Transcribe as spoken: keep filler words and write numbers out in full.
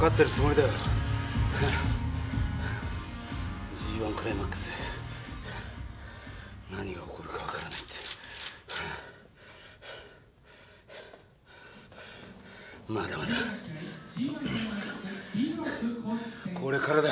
かってるつもりだよ。ジーワン クライマックス、何が起こるかわからないって。まだまだこれからだ。